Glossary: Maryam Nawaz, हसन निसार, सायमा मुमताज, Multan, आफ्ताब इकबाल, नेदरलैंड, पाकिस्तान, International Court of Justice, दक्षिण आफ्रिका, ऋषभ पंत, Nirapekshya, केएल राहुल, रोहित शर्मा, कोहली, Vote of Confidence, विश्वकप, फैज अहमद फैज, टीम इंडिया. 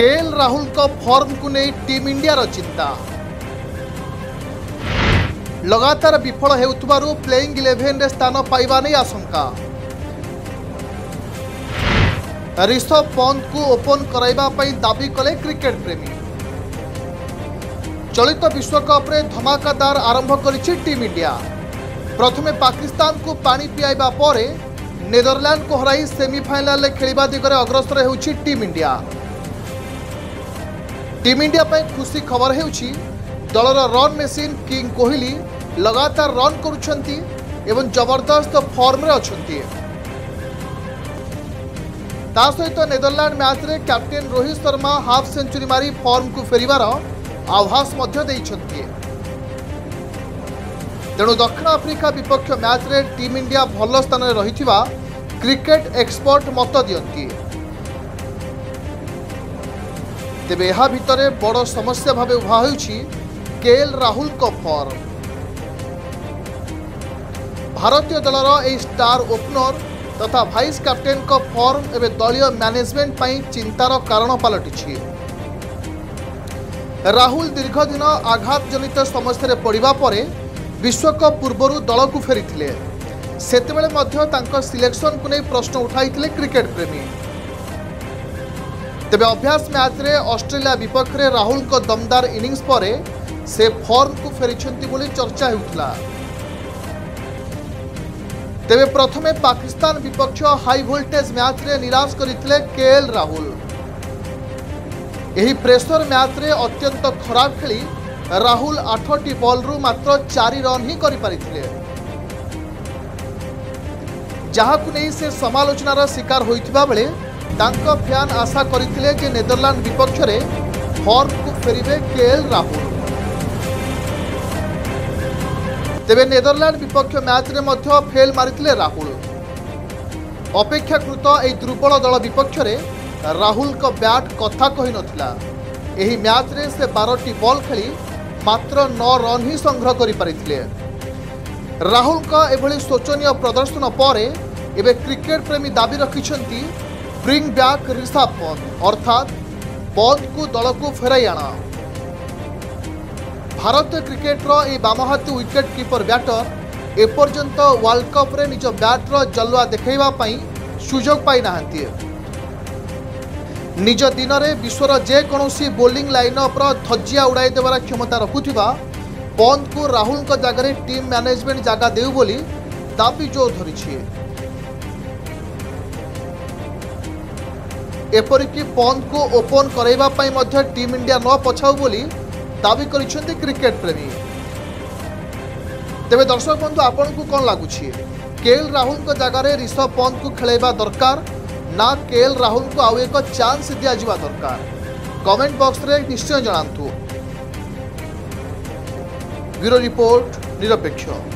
केएल राहुल को फॉर्म को नहीं टीम इंडिया रो चिंता लगातार विफल होउतबारु प्लेइंग 11 रे स्थान पाइबा नहीं आशंका। ऋषभ पंत को ओपन कराइबा पई दाबी कले क्रिकेट प्रेमी। चलित विश्वकप रे धमाकेदार आरंभ करिछि टीम इंडिया। प्रथमे पाकिस्तान को पानी पियाइबा परे नेदरलैंड को हराई सेमीफाइनल रे खेलिबा दिगरे अग्रसर हेउछि टीम इंडिया। टीम इंडिया पे खुशी खबर हेउछि दलर रन मेसीन किंग कोहली लगातार रन करुछंती एवं जबरदस्त फॉर्म रे अछंती। ता सहित नेदरलैंड मैच रे captain रोहित शर्मा half century मारी फॉर्म को फेरिबार आभास तेणु दक्षिण आफ्रिका विपक्ष मैच रे टीम इंडिया भल स्थान रे रहिथिबा क्रिकेट एक्सपर्ट मत दियंती। तेबे यहा भितरे बड़ समस्या भावे उभा होइछि केएल राहुल को फॉर्म। भारतीय दलर एई स्टार ओपनर तथा वाइस कैप्टेन को फॉर्म एबे दलीय मैनेजमेंट पई चिंतार कारण पलटिछि। राहुल दीर्घ दिन आघात जनित समस्या पड़िबा परे विश्वकप पूर्वरु दल को फेरी सेतेबेले मध्य तांका सिलेक्शन को नहीं प्रश्न उठाई क्रिकेट प्रेमी। तेबे अभ्यास मैच रे ऑस्ट्रेलिया विपक्ष रे राहुल को दमदार इनिंग्स परे से फॉर्म को फेरिछंती बोली चर्चा होउतला। तेबे प्रथमे पाकिस्तान विपक्ष हाई वोल्टेज मैच रे निराश करितले केएल राहुल। यही प्रेसर मैच रे अत्यंत खराब खेली राहुल 8टी बॉलरू मात्र 4 रन ही करि पारिथिले, जहाकु नै से समालोचनार शिकार होइथिबा बेले तांका फैन आशा करिथिले जे नेदरलैंड विपक्ष रे फॉर्म को फेरिबे केएल राहुल। तेबे नेदरलैंड विपक्ष मैच रे मध्य फेल मारिथिले राहुल। अपेक्षाकृत एई दुर्बल दल विपक्ष रे राहुल का बैट कथा कही नथिला। एही मैच रे से 12टी बॉल खेली मात्र 9 रन ही संग्रह करि परिथिले। राहुल का एभली शोचनीय प्रदर्शन परे एबे क्रिकेट प्रेमी दाबी रखिछंती ब्रिंग बैक ऋषभ पंत, अर्थात पंत को दल को फेराई आना। भारतीय क्रिकेटर ए बामहाती विकेट कीपर बैटर एपर्यंत वर्ल्ड कप रे निज बैटर जलवा देखाइबा पई सुजोग पाई नाहंती। निज दिन में विश्वर जेकोसी बोलिंग लाइनअप धज्जिया उड़ाई देवार क्षमता रखुवा पंत को राहुल जगह टीम मैनेजमेंट जगह देव बोली दाबी जोर धरी। एपरिक पंत को ओपन कराइबा पई मध्य टीम इंडिया न पछाऊ बोली दाबी करिसेंति क्रिकेट प्रेमी। तेबे दर्शक बंधु आपण को कौन लगुच्छे केएल राहुल जगह ऋषभ पंत को खेलवा दरकार ना केएल राहुल को आउ एक चांस दिया दिजावा दरकार? कमेंट बॉक्स रे निश्चय जनातु। ब्यूरो रिपोर्ट निरपेक्ष।